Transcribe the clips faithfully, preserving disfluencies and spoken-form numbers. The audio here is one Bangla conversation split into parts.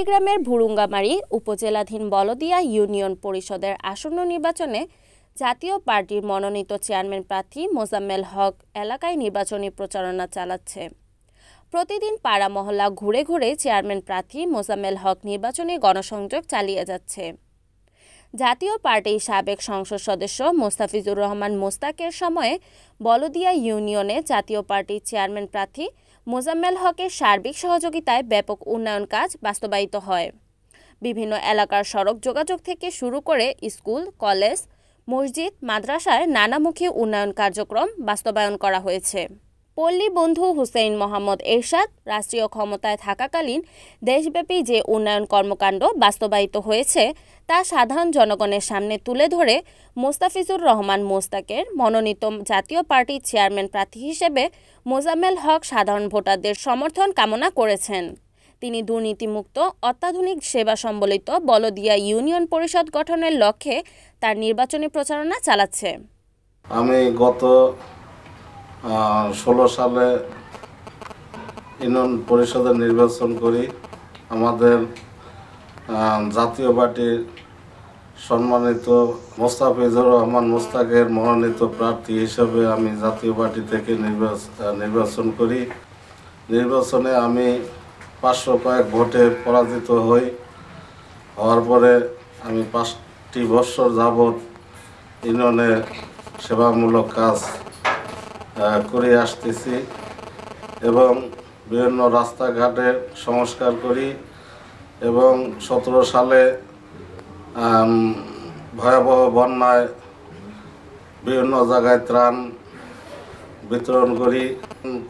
কুড়িগ্রামের ভুরুঙ্গামারী উপজেলাধীন বলদিয়া ইউনিয়ন পরিষদের আসন্ন নির্বাচনে জাতীয় পার্টির মনোনীত চেয়ারম্যান প্রার্থী মোজাম্মেল হক এলাকায় নির্বাচনী প্রচারণা চালাচ্ছে। প্রতিদিন পাড়া মহল্লা ঘুরে ঘুরে চেয়ারম্যান প্রার্থী মোজাম্মেল হক নির্বাচনী গণসংযোগ চালিয়ে যাচ্ছে। জাতীয় পার্টির সাবেক সংসদ সদস্য মোস্তাফিজুর রহমান মোস্তাকের সময়ে বলদিয়া ইউনিয়নে জাতীয় পার্টির চেয়ারম্যান প্রার্থী মোজাম্মেল হকের সার্বিক সহযোগিতায় ব্যাপক উন্নয়ন কাজ বাস্তবায়িত হয়। বিভিন্ন এলাকার সড়ক যোগাযোগ থেকে শুরু করে স্কুল, কলেজ, মসজিদ, মাদ্রাসায় নানামুখী উন্নয়ন কার্যক্রম বাস্তবায়ন করা হয়েছে। পল্লি বন্ধু হুসেইন মুহম্মদ এরশাদ রাষ্ট্রীয় ক্ষমতায় থাকাকালীন দেশব্যাপী যে উন্নয়ন কর্মকাণ্ড বাস্তবায়িত হয়েছে তা সাধারণ জনগণের সামনে তুলে ধরে মোস্তাফিজুর রহমান মোস্তাকের মনোনীত জাতীয় পার্টির চেয়ারম্যান প্রার্থী হিসেবে মোজাম্মেল হক সাধারণ ভোটারদের সমর্থন কামনা করেছেন। তিনি দুর্নীতিমুক্ত, অত্যাধুনিক সেবা সম্বলিত বলদিয়া ইউনিয়ন পরিষদ গঠনের লক্ষ্যে তার নির্বাচনী প্রচারণা চালাচ্ছে। আমি গত ষোলো সালে ইউনিয়ন পরিষদের নির্বাচন করি। আমাদের জাতীয় পার্টির সম্মানিত মোস্তাফিজুর রহমান মোস্তাকের মনোনীত প্রার্থী হিসেবে আমি জাতীয় পার্টি থেকে নির্বাচন করি। নির্বাচনে আমি পাঁচশো কয়েক ভোটে পরাজিত হই। হওয়ার পরে আমি পাঁচটি বৎসর যাবৎ ইউনিয়নে সেবামূলক কাজ করে আসতেছি এবং বিভিন্ন রাস্তাঘাটে সংস্কার করি এবং সতেরো সালে ভয়াবহ বন্যায় বিভিন্ন জায়গায় ত্রাণ বিতরণ করি।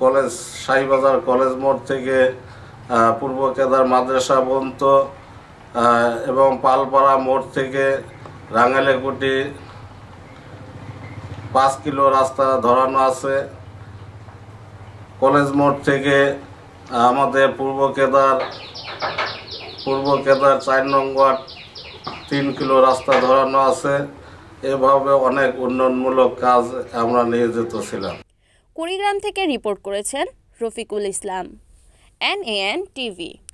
কলেজ শাহীবাজার কলেজ মোড় থেকে পূর্ব কেদার মাদ্রাসা পর্যন্ত এবং পালপাড়া মোড় থেকে রাঙালেকুটি পাঁচ কিলো রাস্তা ধরানো আছে। কলেজ মোড় থেকে আমাদের পূর্ব কেদার পূর্ব কেদার চার নং ওয়ার্ড তিন কিলো রাস্তা ধরানো আছে। এভাবে অনেক উন্নয়নমূলক কাজ আমরা নিয়োজিত ছিলাম। কুড়িগ্রাম থেকে রিপোর্ট করেছেন Rafiqul Islam, N A N TV.